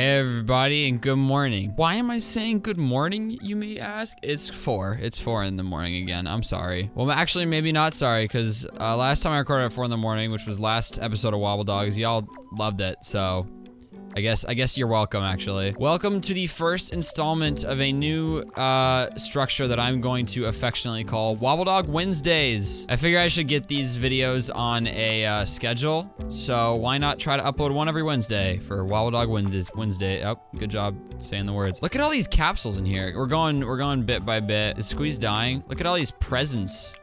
Hey everybody, and good morning. Why am I saying good morning, you may ask? It's 4 in the morning again. I'm sorry. Well, actually, maybe not sorry, because last time I recorded at 4 in the morning, which was last episode of Wobble Dogs, y'all loved it, so I guess you're welcome, actually. Welcome to the first installment of a new structure that I'm going to affectionately call Wobble Dog Wednesdays. I figure I should get these videos on a schedule, so why not try to upload one every Wednesday for Wobble Dog Wednesday. Oh, good job saying the words. Look at all these capsules in here. We're going bit by bit. Is Squeeze dying? Look at all these presents.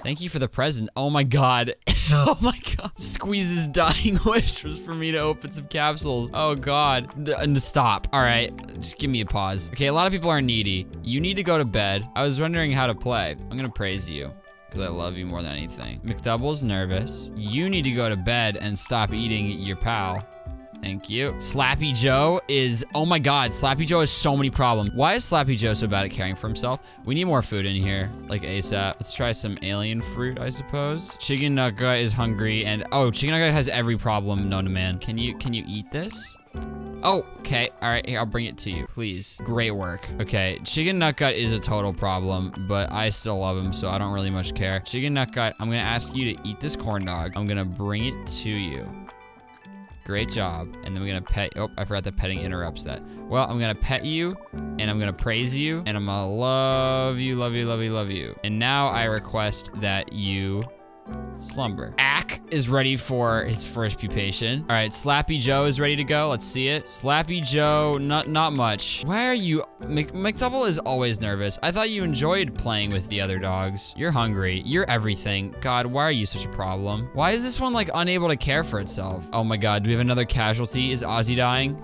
Thank you for the present. Oh my god. Oh my god. Squeeze's dying wish was for me to open some capsules. Oh god. And stop. All right. Just give me a pause. Okay, a lot of people are needy. You need to go to bed. I was wondering how to play. I'm gonna praise you, because I love you more than anything. McDouble's nervous. You need to go to bed and stop eating your pal. Thank you. Slappy Joe is, oh my god, Slappy Joe has so many problems. Why is Slappy Joe so bad at caring for himself? We need more food in here, like ASAP. Let's try some alien fruit, I suppose. Chicken Nugget is hungry, and oh, Chicken Nugget has every problem known to man. Can you eat this? Oh, okay. All right, here, I'll bring it to you, please. Great work. Okay, Chicken Nugget is a total problem, but I still love him, so I don't really much care. Chicken Nugget, I'm gonna ask you to eat this corn dog. I'm gonna bring it to you. Great job. And then we're gonna pet, oh, I forgot that petting interrupts that. Well, I'm gonna pet you, and I'm gonna praise you, and I'm gonna love you, love you, love you, love you. And now I request that you slumber. Ack is ready for his first pupation. All right, Slappy Joe is ready to go. Let's see it. Slappy Joe, not much. Why are you, McDouble is always nervous. I thought you enjoyed playing with the other dogs. You're hungry, you're everything. God, why are you such a problem? Why is this one like unable to care for itself? Oh my God, do we have another casualty? Is Ozzy dying?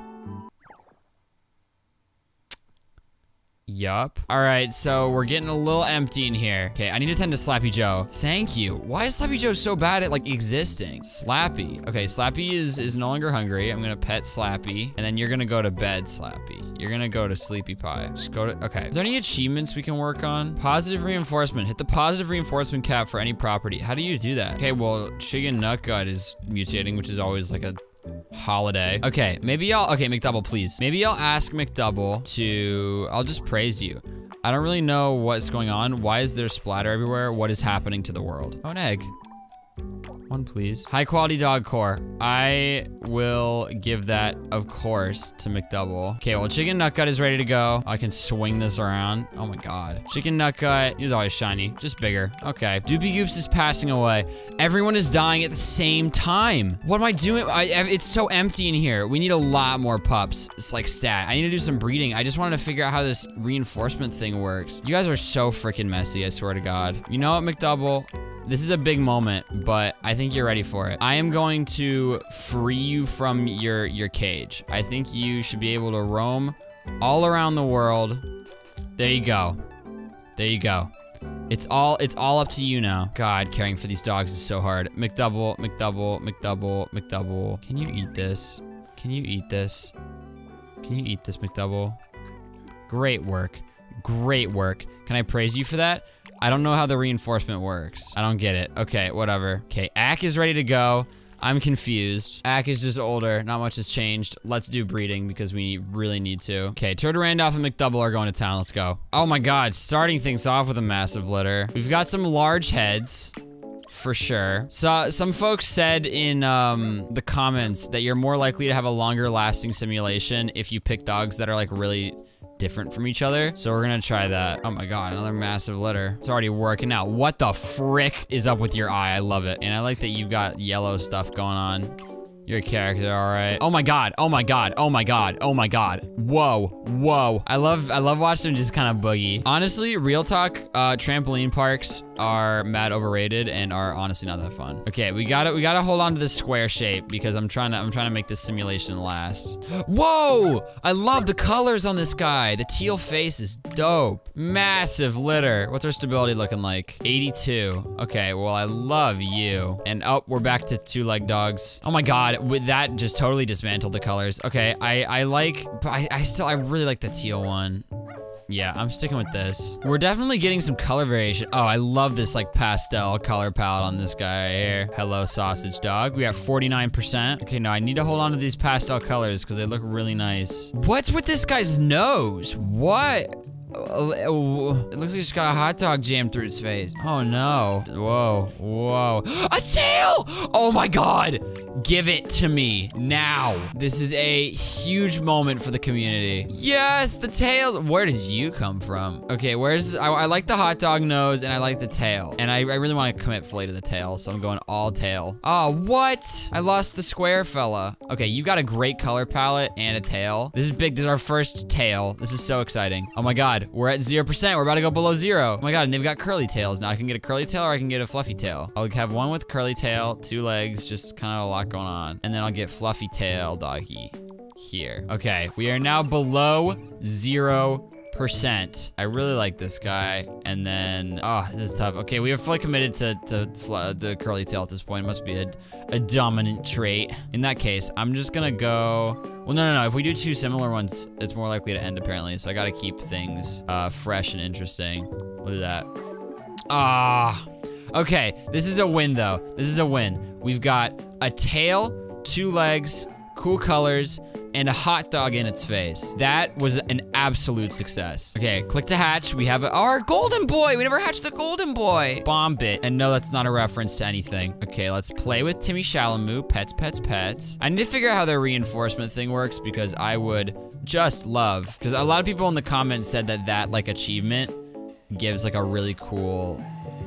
Yup. All right, so we're getting a little empty in here. Okay, I need to tend to Slappy Joe. Thank you. Why is Slappy Joe so bad at like existing? Slappy. Okay, Slappy is no longer hungry. I'm gonna pet Slappy, and then you're gonna go to bed, Slappy. You're gonna go to Sleepy Pie. Just go to, okay. Are there any achievements we can work on? Positive reinforcement. Hit the positive reinforcement cap for any property. How do you do that? Okay, well, Chicken Nugget is mutating, which is always like a holiday. Okay, maybe y'all, okay, McDouble, please. Maybe I'll ask McDouble to, I'll just praise you. I don't really know what's going on. Why is there splatter everywhere? What is happening to the world? Oh, an egg. One, please. High quality dog core. I will give that, of course, to McDouble. Okay, well, Chicken Nugget is ready to go. I can swing this around. Oh my God. Chicken Nugget, he's always shiny, just bigger. Okay, Doopy Goops is passing away. Everyone is dying at the same time. What am I doing? It's so empty in here. We need a lot more pups. It's like stat. I need to do some breeding. I just wanted to figure out how this reinforcement thing works. You guys are so freaking messy, I swear to God. You know what, McDouble? This is a big moment, but I think you're ready for it. I am going to free you from your cage. I think you should be able to roam all around the world. There you go. There you go. It's all up to you now. God, caring for these dogs is so hard. McDouble, McDouble, McDouble, McDouble. Can you eat this? Can you eat this? Can you eat this, McDouble? Great work. Great work. Can I praise you for that? I don't know how the reinforcement works. I don't get it. Okay, whatever. Okay, Ack is ready to go. I'm confused. Ack is just older. Not much has changed. Let's do breeding because we really need to. Okay, Turtle Randolph and McDouble are going to town. Let's go. Oh my God, starting things off with a massive litter. We've got some large heads. For sure. So some folks said in the comments that you're more likely to have a longer lasting simulation if you pick dogs that are like really different from each other. So we're gonna try that. Oh my God, another massive litter. It's already working out. What the frick is up with your eye? I love it. And I like that you've got yellow stuff going on. Your character, all right. Oh my God, oh my God, oh my God, oh my God. Whoa, whoa. I love watching them just kind of boogie. Honestly, real talk, trampoline parks are mad overrated and are honestly not that fun. Okay, we gotta hold on to this square shape because I'm trying to make this simulation last. Whoa! I love the colors on this guy. The teal face is dope. Massive litter. What's our stability looking like? 82. Okay, well, I love you. And oh, we're back to two-leg dogs. Oh my God. With that, just totally dismantled the colors. Okay, I really like the teal one. Yeah, I'm sticking with this. We're definitely getting some color variation. Oh, I love this like pastel color palette on this guy right here. Hello, sausage dog. We have 49%. Okay, no, I need to hold on to these pastel colors because they look really nice. What's with this guy's nose? What? Oh, it looks like he's got a hot dog jammed through his face. Oh no. Whoa, whoa. A tail! Oh my God. Give it to me now. This is a huge moment for the community. Yes, the tails. Where did you come from? Okay, where's, I like the hot dog nose and I like the tail. And I really want to commit fully to the tail, so I'm going all tail. Oh, what? I lost the square fella. Okay, you got a great color palette and a tail. This is big, this is our first tail. This is so exciting. Oh my God. We're at 0%. We're about to go below zero. Oh my God, and they've got curly tails. Now I can get a curly tail or I can get a fluffy tail. I'll have one with curly tail, two legs, just kind of a lot going on. And then I'll get fluffy tail doggy here. Okay, we are now below 0%. I really like this guy. And then, oh, this is tough. Okay, we are fully committed to the curly tail at this point. It must be a dominant trait. In that case, I'm just gonna go, well, no, no, no. If we do two similar ones, it's more likely to end apparently. So I gotta keep things fresh and interesting. Look at that. Ah, okay, this is a win though. This is a win. We've got a tail, two legs, cool colors, and a hot dog in its face. That was an absolute success. Okay, click to hatch. We have our golden boy. We never hatched a golden boy. Bomb bit. And no, that's not a reference to anything. Okay, let's play with Timmy Chalamet. Pets, pets, pets. I need to figure out how their reinforcement thing works because I would just love, because a lot of people in the comments said that that like achievement gives like a really cool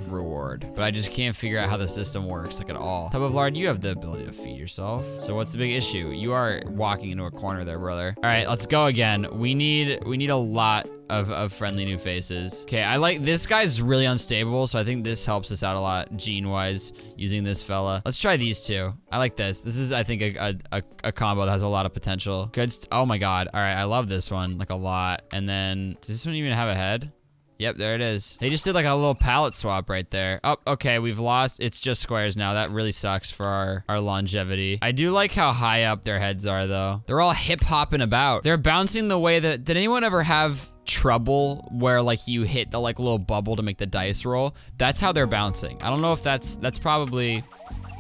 reward, but I just can't figure out how the system works like at all. Tub of lard, you have the ability to feed yourself. So what's the big issue? You are walking into a corner there, brother. All right, let's go again. We need a lot of friendly new faces. Okay, I like, this guy's really unstable, so I think this helps us out a lot gene-wise using this fella. Let's try these two. I like this. This is, I think, a combo that has a lot of potential. Good, oh my God. All right, I love this one, like a lot. And then, does this one even have a head? Yep, there it is. They just did like a little palette swap right there. Oh, okay, we've lost. It's just squares now. That really sucks for our longevity. I do like how high up their heads are though. They're all hip hopping about. They're bouncing the way that, did anyone ever have trouble where like you hit the like little bubble to make the dice roll? That's how they're bouncing. I don't know if that's probably,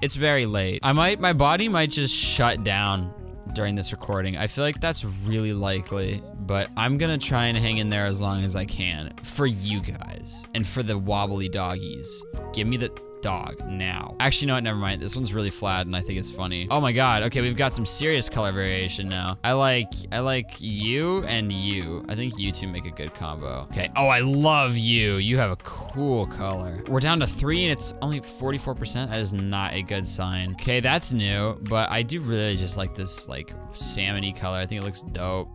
it's very late. My body might just shut down during this recording. I feel like that's really likely. But I'm gonna try and hang in there as long as I can for you guys and for the wobbly doggies. Give me the dog now. Actually, no, never mind. This one's really flat and I think it's funny. Oh my God, okay, we've got some serious color variation now. I like you and you. I think you two make a good combo. Okay, oh, I love you. You have a cool color. We're down to 3 and it's only 44%. That is not a good sign. Okay, that's new, but I do really just like this like salmon-y color. I think it looks dope.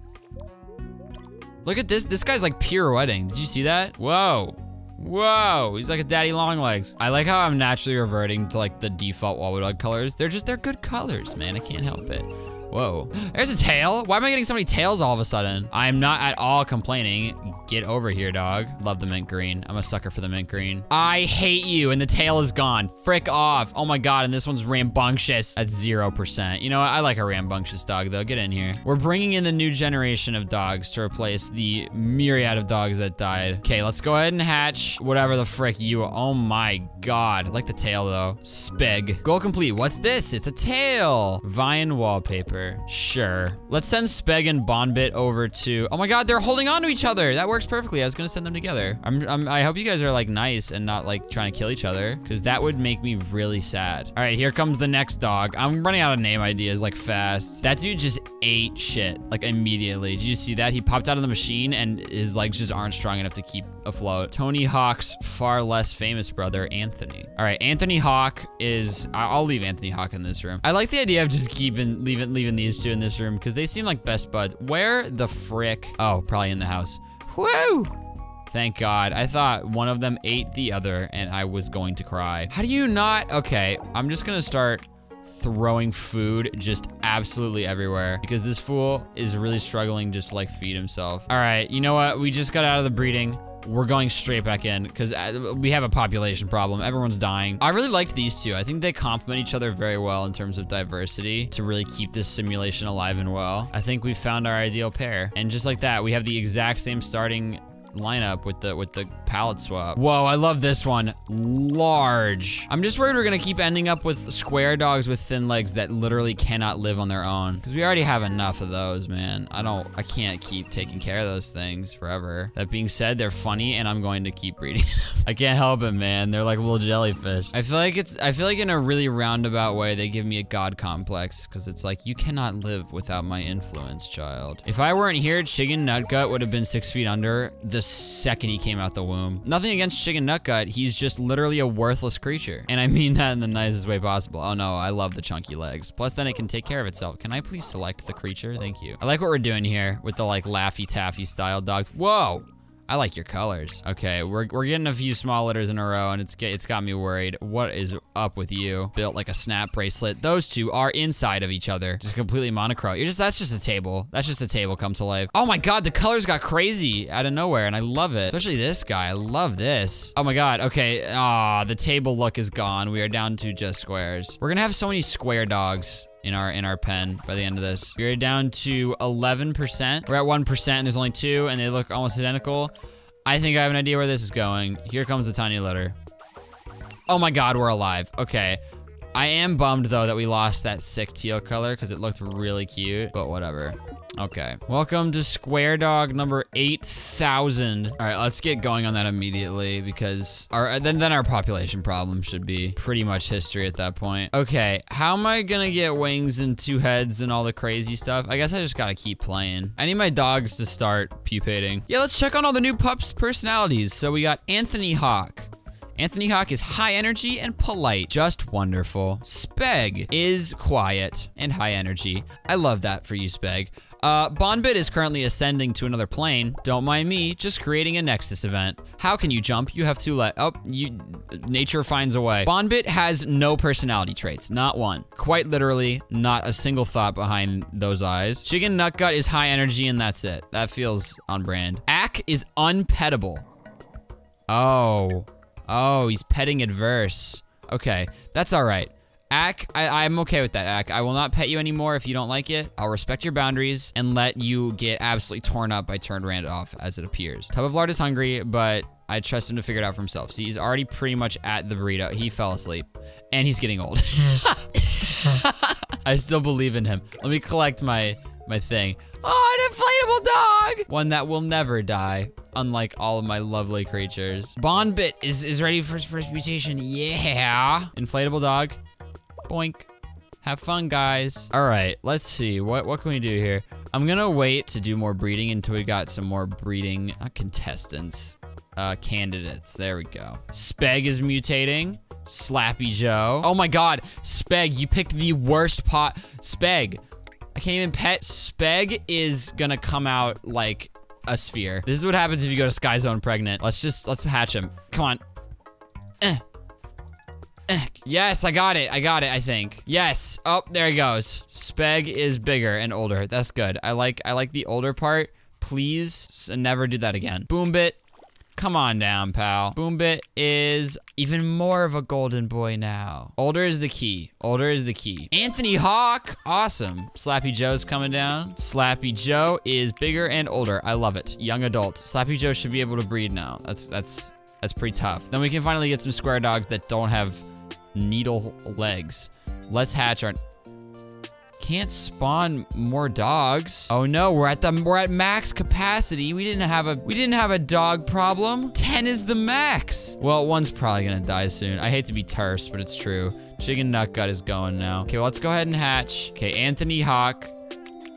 Look at this. This guy's like pirouetting. Did you see that? Whoa. Whoa. He's like a daddy long legs. I like how I'm naturally reverting to like the default Wobble Dog colors. They're good colors, man. I can't help it. Whoa. There's a tail. Why am I getting so many tails all of a sudden? I'm not at all complaining. Get over here, dog. Love the mint green. I'm a sucker for the mint green. I hate you, and the tail is gone. Frick off. Oh my God, and this one's rambunctious. That's 0%. You know what? I like a rambunctious dog, though. Get in here. We're bringing in the new generation of dogs to replace the myriad of dogs that died. Okay, let's go ahead and hatch whatever the frick you are. Oh my God. I like the tail, though. Spig. Goal complete. What's this? It's a tail. Vine wallpaper. Sure. Let's send Spig and Bonbit over to, oh my God, they're holding on to each other. That works perfectly. I was gonna send them together. I hope you guys are like nice and not like trying to kill each other, because that would make me really sad. All right, here comes the next dog. I'm running out of name ideas like fast. That dude just ate shit like immediately. Did you see that? He popped out of the machine and his legs just aren't strong enough to keep afloat. Tony Hawk's far less famous brother, Anthony. All right, Anthony Hawk is, I'll leave Anthony Hawk in this room. I like the idea of just keeping, leaving these two in this room because they seem like best buds. Where the frick? Oh, probably in the house. Woo! Thank God. I thought one of them ate the other and I was going to cry. How do you not? Okay, I'm just gonna start throwing food just absolutely everywhere because this fool is really struggling just to like feed himself. All right, you know what? We just got out of the breeding. We're going straight back in because we have a population problem. Everyone's dying. I really liked these two. I think they complement each other very well in terms of diversity to really keep this simulation alive and well. I think we found our ideal pair. And just like that, we have the exact same starting lineup with the palette swap. Whoa, I love this one. Large. I'm just worried we're gonna keep ending up with square dogs with thin legs that literally cannot live on their own. Because we already have enough of those, man. I can't keep taking care of those things forever. That being said, they're funny and I'm going to keep breeding them. I can't help it, man. They're like little jellyfish. I feel like in a really roundabout way, they give me a god complex. Because it's like, you cannot live without my influence, child. If I weren't here, Chicken Nutgut would have been 6 feet under the second he came out the womb. Nothing against Chicken Nutgut. He's just literally a worthless creature. And I mean that in the nicest way possible. Oh no, I love the chunky legs. Plus then it can take care of itself. Can I please select the creature? Thank you. I like what we're doing here with the like Laffy Taffy style dogs. Whoa. I like your colors. Okay, we're getting a few small litters in a row and it's got me worried. What is up with you? Built like a snap bracelet. Those two are inside of each other. Just completely monochrome. That's just a table. That's just a table come to life. Oh my God, the colors got crazy out of nowhere and I love it. Especially this guy, I love this. Oh my God, okay. Ah, the table look is gone. We are down to just squares. We're gonna have so many square dogs in our pen by the end of this. We're down to 11%. We're at 1% and there's only two and they look almost identical. I think I have an idea where this is going. Here comes the tiny litter. Oh my God, we're alive. Okay. I am bummed though that we lost that sick teal color because it looked really cute, but whatever. Okay. Welcome to square dog number 8,000. All right, let's get going on that immediately because then our population problem should be pretty much history at that point. Okay, how am I gonna get wings and two heads and all the crazy stuff? I guess I just gotta keep playing. I need my dogs to start pupating. Yeah, let's check on all the new pups' personalities. So we got Anthony Hawk. Anthony Hawk is high energy and polite. Just wonderful. Speg is quiet and high energy. I love that for you, Speg. Bonbit is currently ascending to another plane. Don't mind me, just creating a Nexus event. How can you jump? You have two legs. Oh, nature finds a way. Bonbit has no personality traits, not one. Quite literally, not a single thought behind those eyes. Chicken Nutgut is high energy and that's it. That feels on brand. Ack is unpettable. Oh, he's petting adverse. Okay, that's all right. Ack, I'm okay with that, Ack. I will not pet you anymore if you don't like it. I'll respect your boundaries and let you get absolutely torn up by Turn Randolph as it appears. Tub of Lard is hungry, but I trust him to figure it out for himself. See, he's already pretty much at the burrito. He fell asleep and he's getting old. I still believe in him. Let me collect my thing. Oh, an inflatable dog! One that will never die, unlike all of my lovely creatures. Bonbit is ready for his first mutation. Yeah! Inflatable dog. Boink. Have fun, guys. All right, let's see. What can we do here? I'm gonna wait to do more breeding until we got some more breeding contestants. Candidates. There we go. Speg is mutating. Slappy Joe. Oh my God. Speg, you picked the worst pot. Speg. I can't even pet. Speg is gonna come out like a sphere. This is what happens if you go to Sky Zone pregnant. Let's hatch him. Come on. Yes, I got it, I think. Yes. Oh, there he goes. Speg is bigger and older. That's good. I like the older part. Please never do that again. Boombit. Come on down, pal. Boombit is even more of a golden boy now. Older is the key. Older is the key. Anthony Hawk. Awesome. Slappy Joe's coming down. Slappy Joe is bigger and older. I love it. Young adult. Slappy Joe should be able to breed now. That's pretty tough. Then we can finally get some square dogs that don't have needle legs. Let's hatch our... Can't spawn more dogs. Oh no, we're at max capacity. We didn't have a dog problem. 10 is the max. Well, one's probably gonna die soon. I hate to be terse, but it's true. Chicken Nutgut is going now. Okay, well, let's go ahead and hatch. Okay, Anthony Hawk.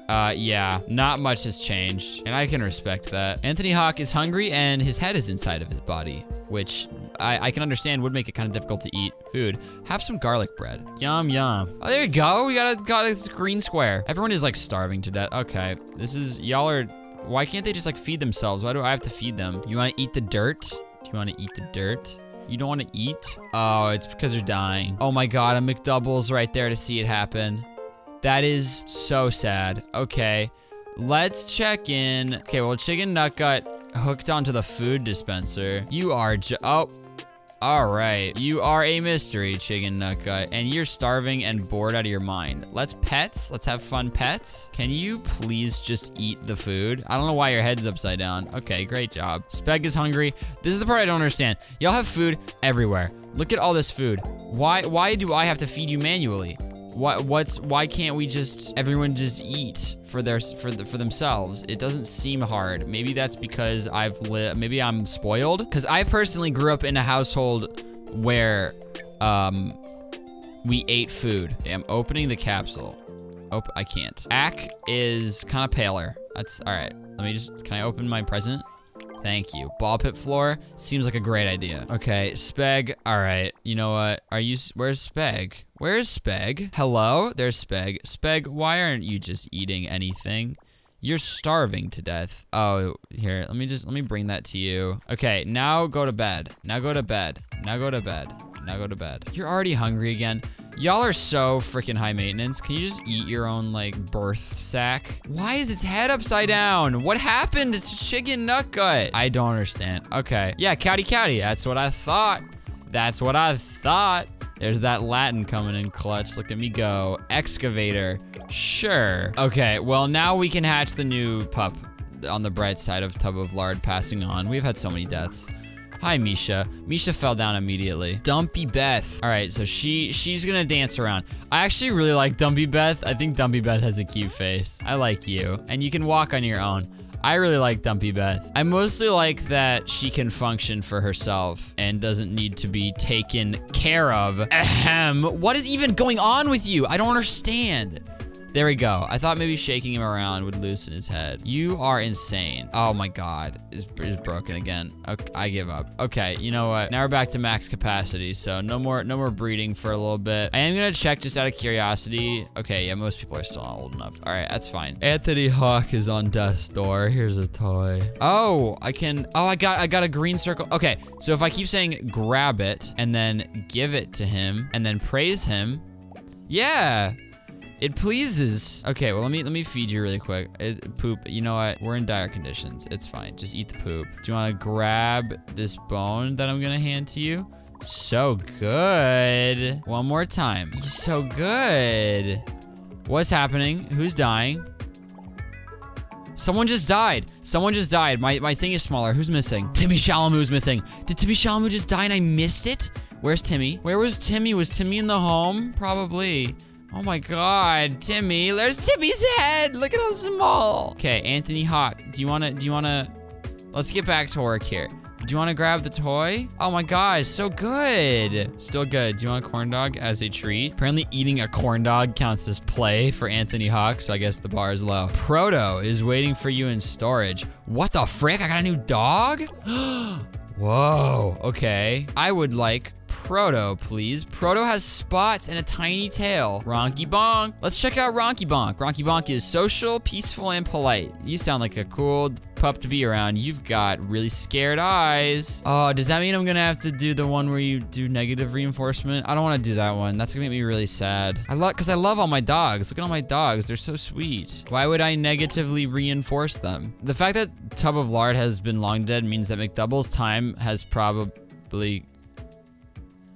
Yeah, not much has changed, and I can respect that. Anthony Hawk is hungry, and his head is inside of his body, which I can understand would make it kind of difficult to eat food. Have some garlic bread. Yum, yum. Oh, there we go. We got a green square. Everyone is, like, starving to death. Okay, y'all are, why can't they just, like, feed themselves? Why do I have to feed them? You want to eat the dirt? Do you want to eat the dirt? You don't want to eat? Oh, it's because you're dying. Oh, my God, a McDouble's right there to see it happen. That is so sad. Okay, let's check in. Okay, well, Chicken Nut got hooked onto the food dispenser. You are oh, All right. You are a mystery, Chicken Nut Guy, and you're starving and bored out of your mind. Let's have fun pets. Can you please just eat the food? I don't know why your head's upside down. Okay, great job. Speg is hungry. This is the part I don't understand. Y'all have food everywhere. Look at all this food. Why do I have to feed you manually? Why can't we just, everyone just eat for themselves? It doesn't seem hard. Maybe that's because maybe I'm spoiled. Cause I personally grew up in a household where, we ate food. Okay, I'm opening the capsule. Oh, I can't. Ack is kind of paler. That's all right. Let me just, can I open my present? Thank you. Ball pit floor seems like a great idea. Okay, Speg. All right. You know what? Where's Speg? Where's Speg? Hello? There's Speg. Speg, why aren't you just eating anything? You're starving to death. Oh, here. Let me bring that to you. Okay, now go to bed. Now go to bed. Now go to bed. Now go to bed. You're already hungry again. Y'all are so freaking high maintenance. Can you just eat your own, like, birth sack? Why is its head upside down? What happened? It's Chicken Nut Gut. I don't understand. Okay. Yeah, Cowdy Cowdy. That's what I thought. That's what I thought. There's that Latin coming in clutch. Look at me go. Excavator. Sure. Okay, well, now we can hatch the new pup on the bright side of Tub of Lard passing on. We've had so many deaths. Hi, Misha. Misha fell down immediately. Dumpy Beth. All right, so she's gonna dance around. I actually really like Dumpy Beth. I think Dumpy Beth has a cute face. I like you. And you can walk on your own. I really like Dumpy Beth. I mostly like that she can function for herself and doesn't need to be taken care of. Ahem. What is even going on with you? I don't understand. There we go. I thought maybe shaking him around would loosen his head. You are insane. Oh my God. It's broken again. Okay, I give up. Okay, you know what? Now we're back to max capacity, so no more breeding for a little bit. I am gonna check just out of curiosity. Okay, yeah, most people are still not old enough. All right, that's fine. Anthony Hawk is on death's door. Here's a toy. Oh, I got a green circle. Okay, so if I keep saying grab it and then give it to him and then praise him, yeah. It pleases. Okay, well, let me feed you really quick. Poop, you know what? We're in dire conditions. It's fine, just eat the poop. Do you wanna grab this bone that I'm gonna hand to you? So good. One more time. You're so good. What's happening? Who's dying? Someone just died. Someone just died. My thing is smaller. Who's missing? Timmy Chalamet's missing. Did Timmy Chalamet just die and I missed it? Where's Timmy? Where was Timmy? Was Timmy in the home? Probably. Oh my God, Timmy. There's Timmy's head. Look at how small. Okay, Anthony Hawk. Let's get back to work here. Do you wanna grab the toy? Oh my gosh, so good. Still good. Do you want a corn dog as a treat? Apparently eating a corn dog counts as play for Anthony Hawk, so I guess the bar is low. Proto is waiting for you in storage. What the frick? I got a new dog? Whoa, okay. I would like Proto, please. Proto has spots and a tiny tail. Ronky Bonk. Let's check out Ronky Bonk. Ronky Bonk is social, peaceful, and polite. You sound like a cool pup to be around. You've got really scared eyes. Oh, does that mean I'm gonna have to do the one where you do negative reinforcement? I don't wanna do that one. That's gonna make me really sad. Cause I love all my dogs. Look at all my dogs. They're so sweet. Why would I negatively reinforce them? The fact that Tub of Lard has been long dead means that McDouble's time has probably...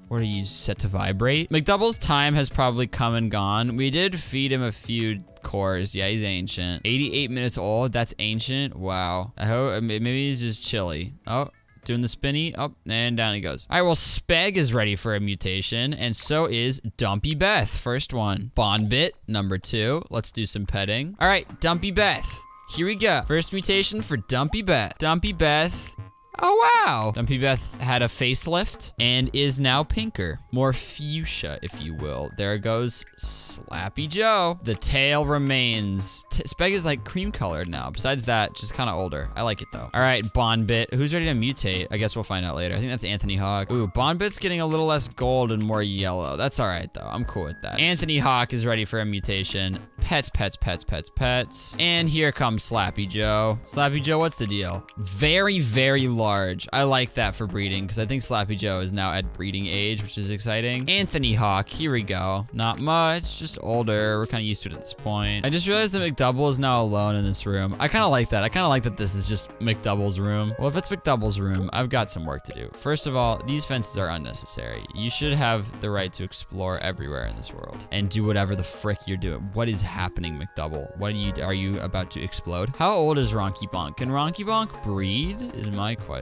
What are you set to vibrate? McDouble's time has probably come and gone. We did feed him a few cores. Yeah, he's ancient. 88 minutes old. That's ancient. Wow. I hope maybe he's just chilly. Oh, doing the spinny. Up and down he goes. All right, well, Speg is ready for a mutation, and so is Dumpy Beth. First one. Bonbit, number two. Let's do some petting. All right, Dumpy Beth. Here we go. First mutation for Dumpy Beth. Dumpy Beth. Oh, wow. Dumpy Beth had a facelift and is now pinker. More fuchsia, if you will. There goes Slappy Joe. The tail remains. Speg is like cream colored now. Besides that, just kind of older. I like it though. All right, Bonbit. Who's ready to mutate? I guess we'll find out later. I think that's Anthony Hawk. Ooh, Bonbit's getting a little less gold and more yellow. That's all right though. I'm cool with that. Anthony Hawk is ready for a mutation. Pets, pets, pets, pets, pets. And here comes Slappy Joe. Slappy Joe, what's the deal? Very, very large. large. I like that for breeding because I think Sloppy Joe is now at breeding age, which is exciting. Anthony Hawk, here we go. Not much, just older. We're kind of used to it at this point. I just realized that McDouble is now alone in this room. I kind of like that. I kind of like that this is just McDouble's room. Well, if it's McDouble's room, I've got some work to do. First of all, these fences are unnecessary. You should have the right to explore everywhere in this world and do whatever the frick you're doing. What is happening, McDouble? What are you about to explode? How old is Ronky Bonk? Can Ronky Bonk breed is my question.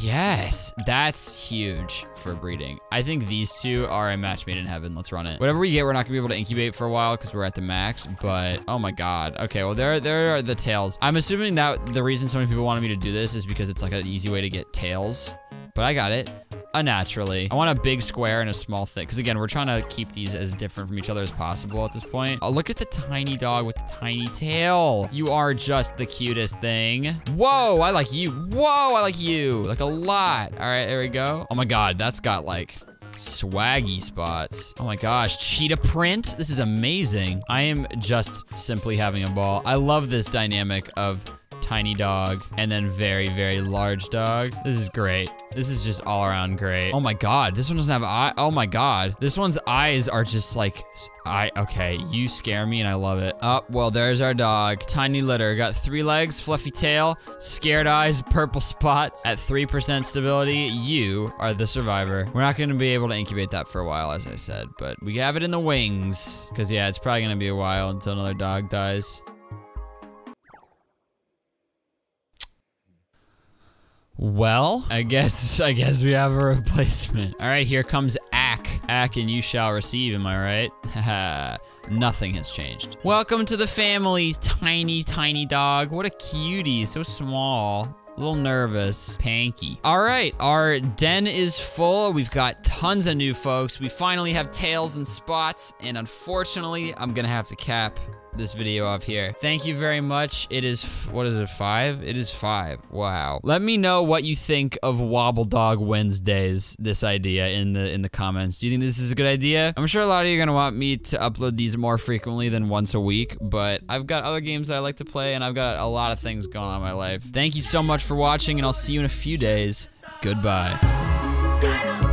Yes, that's huge for breeding. I think these two are a match made in heaven. Let's run it. Whatever we get, we're not gonna be able to incubate for a while because we're at the max, but oh my God. Okay, well there are the tails. I'm assuming that the reason so many people wanted me to do this is because it's like an easy way to get tails, but I got it. Unnaturally. I want a big square and a small thick. Because again, we're trying to keep these as different from each other as possible at this point. Oh, look at the tiny dog with the tiny tail. You are just the cutest thing. Whoa, I like you. Whoa, I like you. Like a lot. All right, there we go. Oh my God, that's got like swaggy spots. Oh my gosh, cheetah print. This is amazing. I am just simply having a ball. I love this dynamic of tiny dog and then very, very large dog. This is great. This is just all around great. Oh my God, this one doesn't have eye. Oh my God, this one's eyes are just like, okay, you scare me and I love it. Oh, well, there's our dog. Tiny litter, got 3 legs, fluffy tail, scared eyes, purple spots. At 3% stability, you are the survivor. We're not gonna be able to incubate that for a while, as I said, but we have it in the wings. Cause yeah, it's probably gonna be a while until another dog dies. Well, I guess we have a replacement. All right, here comes Ack. Ack and you shall receive, am I right? Nothing has changed. Welcome to the family, tiny, tiny dog. What a cutie, so small. A little nervous. Panky. All right, our den is full. We've got tons of new folks. We finally have tails and spots, and unfortunately, I'm gonna have to cap this video off here. Thank you very much. It is, what is it, 5? It is 5. Wow. Let me know what you think of Wobble Dog Wednesdays, this idea in the comments. Do you think this is a good idea? I'm sure a lot of you are gonna want me to upload these more frequently than once a week, but I've got other games that I like to play and I've got a lot of things going on in my life. Thank you so much for watching and I'll see you in a few days. Goodbye.